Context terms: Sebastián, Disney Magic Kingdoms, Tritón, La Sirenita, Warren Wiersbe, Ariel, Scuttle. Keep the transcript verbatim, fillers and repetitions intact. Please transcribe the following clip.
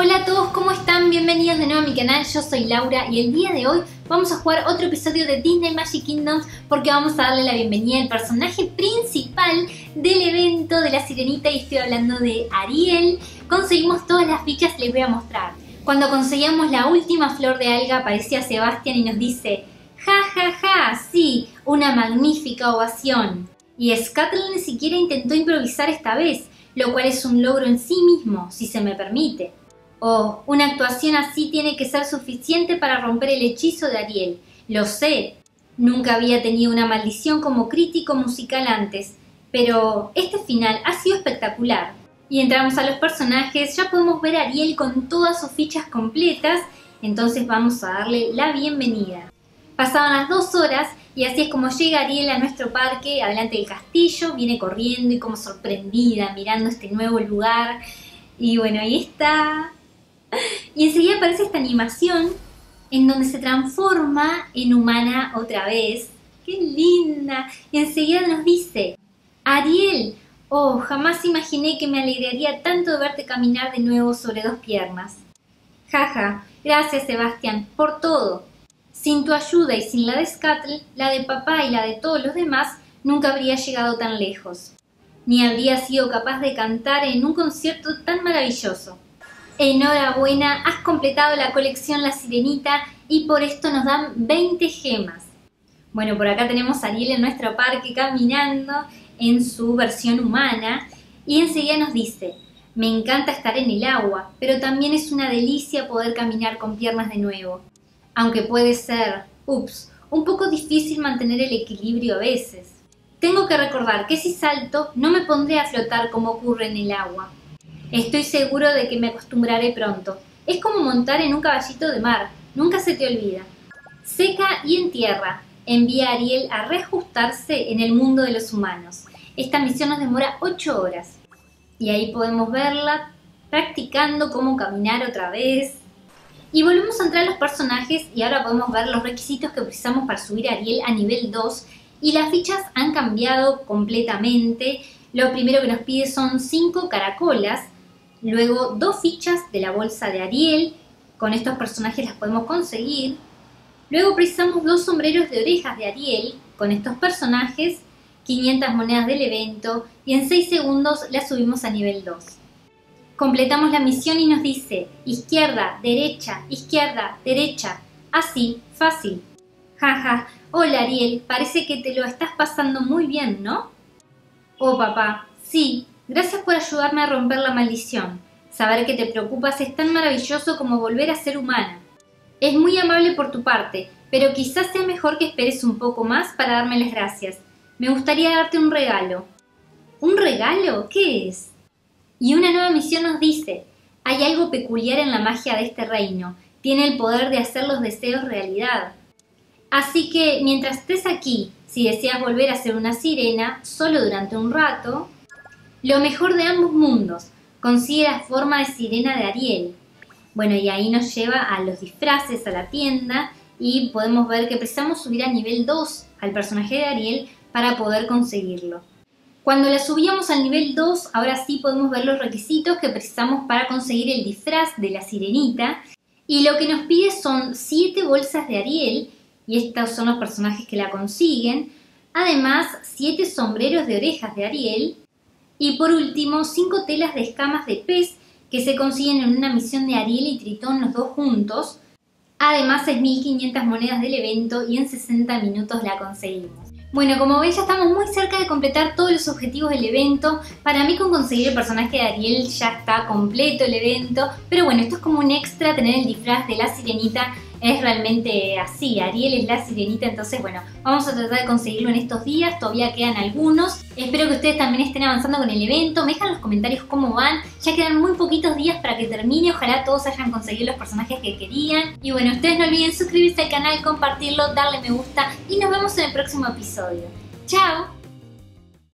Hola a todos, ¿cómo están? Bienvenidos de nuevo a mi canal, yo soy Laura y el día de hoy vamos a jugar otro episodio de Disney Magic Kingdoms porque vamos a darle la bienvenida al personaje principal del evento de La Sirenita y estoy hablando de Ariel. Conseguimos todas las fichas, les voy a mostrar. Cuando conseguíamos la última flor de alga aparecía Sebastián y nos dice ja ja ja, sí, una magnífica ovación. Y Scuttle ni siquiera intentó improvisar esta vez, lo cual es un logro en sí mismo, si se me permite. Oh, una actuación así tiene que ser suficiente para romper el hechizo de Ariel. Lo sé, nunca había tenido una maldición como crítico musical antes, pero este final ha sido espectacular. Y entramos a los personajes, ya podemos ver a Ariel con todas sus fichas completas, entonces vamos a darle la bienvenida. Pasaban las dos horas y así es como llega Ariel a nuestro parque, adelante del castillo, viene corriendo y como sorprendida mirando este nuevo lugar. Y bueno, ahí está. Y enseguida aparece esta animación en donde se transforma en humana otra vez. ¡Qué linda! Y enseguida nos dice, Ariel, oh, jamás imaginé que me alegraría tanto de verte caminar de nuevo sobre dos piernas. Jaja, gracias Sebastián por todo. Sin tu ayuda y sin la de Scuttle, la de papá y la de todos los demás, nunca habría llegado tan lejos. Ni habría sido capaz de cantar en un concierto tan maravilloso. Enhorabuena, has completado la colección La Sirenita y por esto nos dan veinte gemas. Bueno, por acá tenemos a Ariel en nuestro parque caminando en su versión humana y enseguida nos dice, me encanta estar en el agua, pero también es una delicia poder caminar con piernas de nuevo. Aunque puede ser, ups, un poco difícil mantener el equilibrio a veces. Tengo que recordar que si salto no me pondré a flotar como ocurre en el agua. Estoy seguro de que me acostumbraré pronto. Es como montar en un caballito de mar, nunca se te olvida. Seca y en tierra, envía a Ariel a reajustarse en el mundo de los humanos. Esta misión nos demora ocho horas. Y ahí podemos verla practicando cómo caminar otra vez. Y volvemos a entrar a los personajes y ahora podemos ver los requisitos que precisamos para subir a Ariel a nivel dos. Y las fichas han cambiado completamente. Lo primero que nos pide son cinco caracolas, luego dos fichas de la bolsa de Ariel, con estos personajes las podemos conseguir. Luego precisamos dos sombreros de orejas de Ariel, con estos personajes, quinientas monedas del evento y en seis segundos las subimos a nivel dos. Completamos la misión y nos dice izquierda, derecha, izquierda, derecha, así, fácil. Jaja, hola Ariel, parece que te lo estás pasando muy bien, ¿no? Oh papá, sí, gracias por ayudarme a romper la maldición. Saber que te preocupas es tan maravilloso como volver a ser humana. Es muy amable por tu parte, pero quizás sea mejor que esperes un poco más para darme las gracias. Me gustaría darte un regalo. ¿Un regalo? ¿Qué es? Y una nueva misión nos dice, hay algo peculiar en la magia de este reino. Tiene el poder de hacer los deseos realidad. Así que, mientras estés aquí, si deseas volver a ser una sirena, solo durante un rato, lo mejor de ambos mundos, consigue la forma de sirena de Ariel. Bueno, y ahí nos lleva a los disfraces, a la tienda, y podemos ver que precisamos subir a nivel dos al personaje de Ariel para poder conseguirlo. Cuando la subíamos al nivel dos, ahora sí podemos ver los requisitos que precisamos para conseguir el disfraz de la sirenita, y lo que nos pide son siete bolsas de Ariel, y estos son los personajes que la consiguen, además siete sombreros de orejas de Ariel y por último cinco telas de escamas de pez que se consiguen en una misión de Ariel y Tritón los dos juntos, además seis mil quinientas monedas del evento y en sesenta minutos la conseguimos. Bueno, como ven ya estamos muy cerca de completar todos los objetivos del evento. Para mí con conseguir el personaje de Ariel ya está completo el evento, pero bueno, esto es como un extra, tener el disfraz de la sirenita es realmente así, Ariel es la sirenita, entonces bueno, vamos a tratar de conseguirlo en estos días, todavía quedan algunos. Espero que ustedes también estén avanzando con el evento, me dejan en los comentarios cómo van, ya quedan muy poquitos días para que termine, ojalá todos hayan conseguido los personajes que querían. Y bueno, ustedes no olviden suscribirse al canal, compartirlo, darle me gusta y nos vemos en el próximo episodio. ¡Chao!